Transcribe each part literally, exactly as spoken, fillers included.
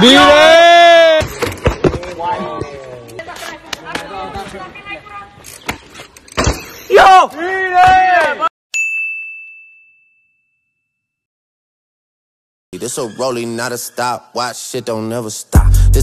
Yo! This a rolling, not a stop. Watch shit don't never stop. This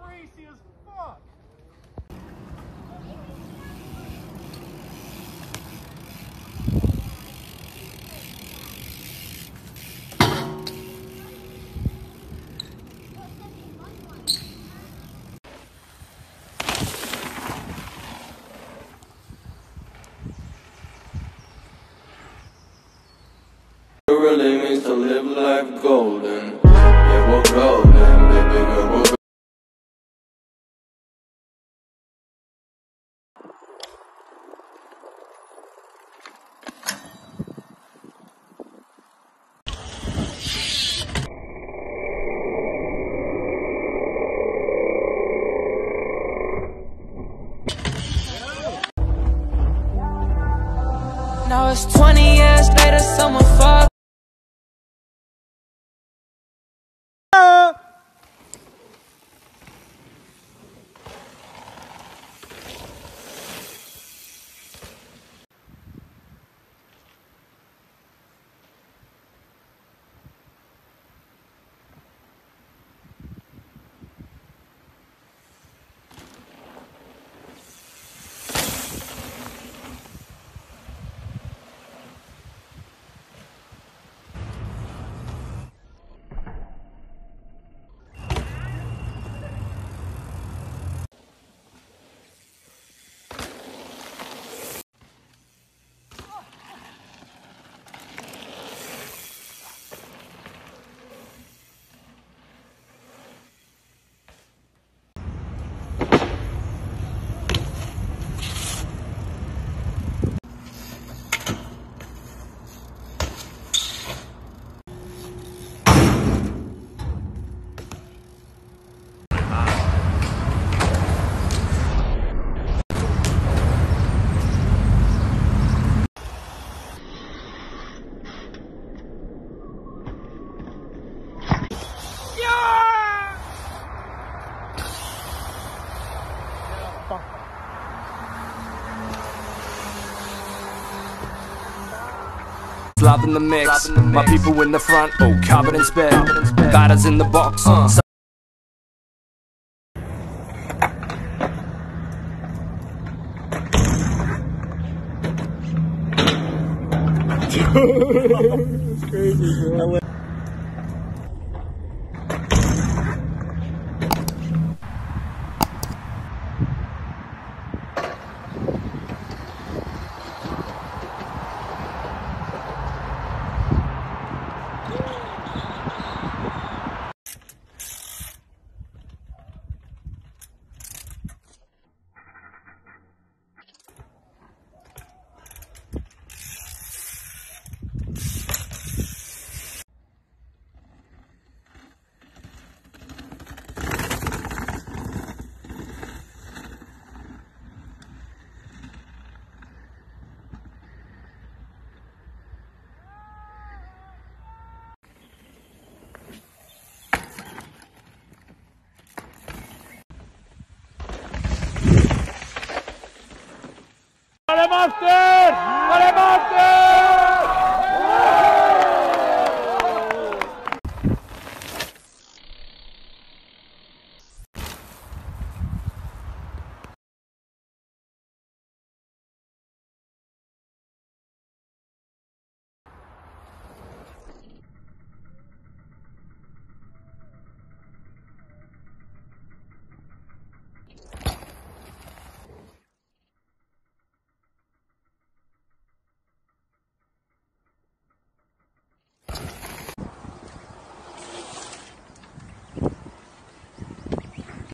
Crazy as fuck. It really means to live life golden. Go, man, baby, go, go. Now it's twenty years later, someone fucked. Live in the mix, my people in the front, oh, covered in spit, batters in the box. Uh. That's crazy, bro.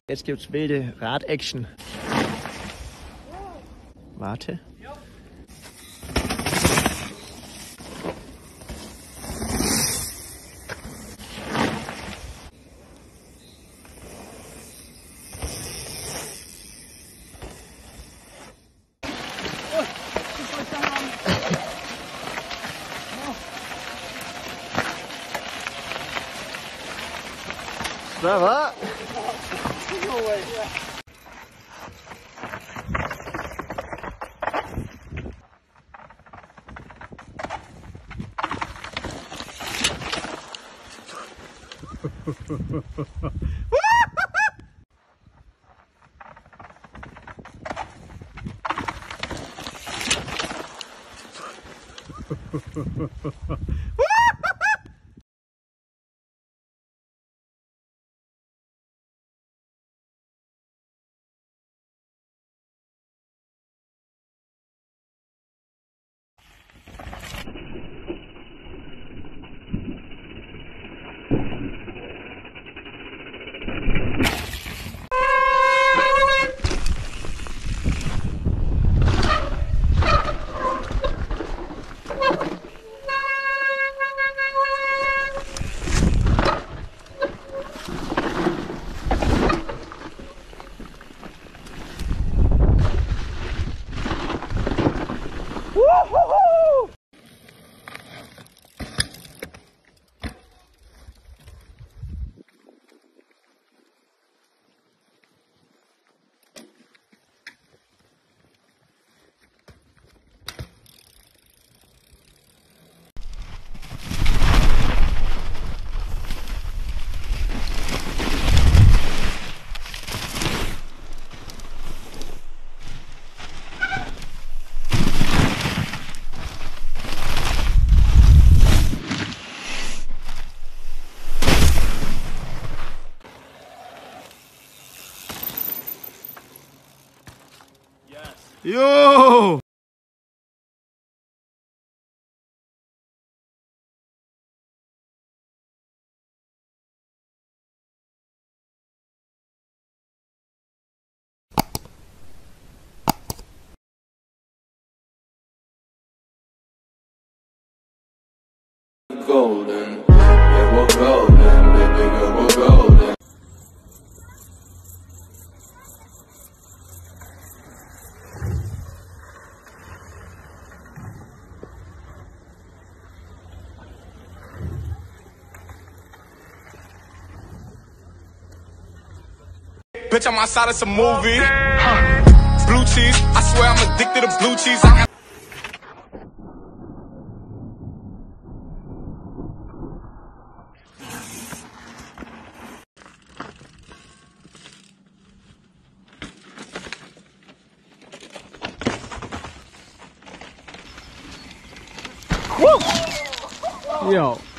Jetzt gibt es wilde Rad-Action. Warte. Hvad var? Yo! Golden, yeah, we're golden, baby girl, we're golden. Bitch, I'm outside of some movie. Huh. Blue cheese, I swear I'm addicted to blue cheese. I got woo! Yo.